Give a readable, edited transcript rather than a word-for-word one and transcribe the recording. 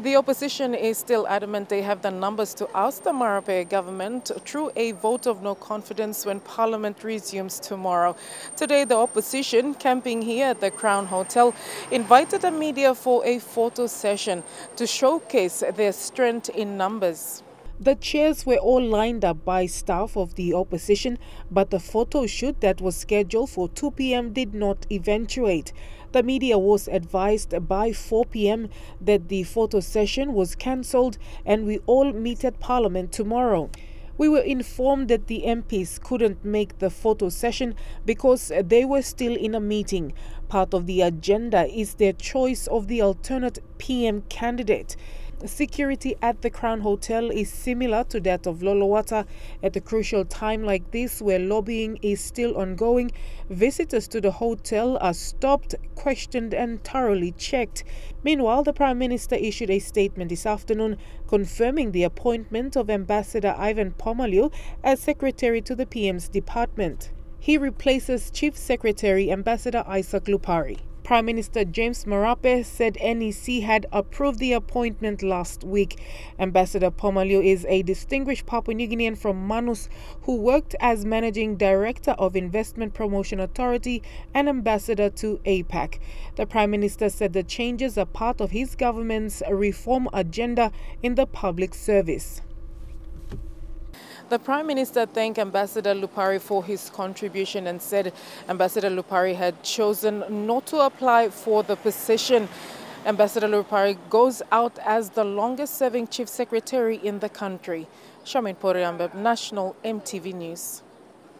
The opposition is still adamant they have the numbers to oust the Marape government through a vote of no confidence when Parliament resumes tomorrow. Today, the opposition, camping here at the Crown Hotel, invited the media for a photo session to showcase their strength in numbers. The chairs were all lined up by staff of the opposition, but the photo shoot that was scheduled for 2 p.m. did not eventuate. The media was advised by 4 p.m. that the photo session was cancelled and we all meet at Parliament tomorrow. We were informed that the MPs couldn't make the photo session because they were still in a meeting. Part of the agenda is their choice of the alternate PM candidate. Security at the Crown Hotel is similar to that of Loloata. At a crucial time like this, where lobbying is still ongoing, visitors to the hotel are stopped, questioned and thoroughly checked. Meanwhile, the Prime Minister issued a statement this afternoon confirming the appointment of Ambassador Ivan Pomaleu as Secretary to the PM's department. He replaces Chief Secretary Ambassador Isaac Lupari. Prime Minister James Marape said NEC had approved the appointment last week. Ambassador Pomaleu is a distinguished Papua New Guinean from Manus who worked as Managing Director of Investment Promotion Authority and Ambassador to APEC. The Prime Minister said the changes are part of his government's reform agenda in the public service. The Prime Minister thanked Ambassador Lupari for his contribution and said Ambassador Lupari had chosen not to apply for the position. Ambassador Lupari goes out as the longest-serving Chief Secretary in the country. Charmaine Poriembep, National MTV News.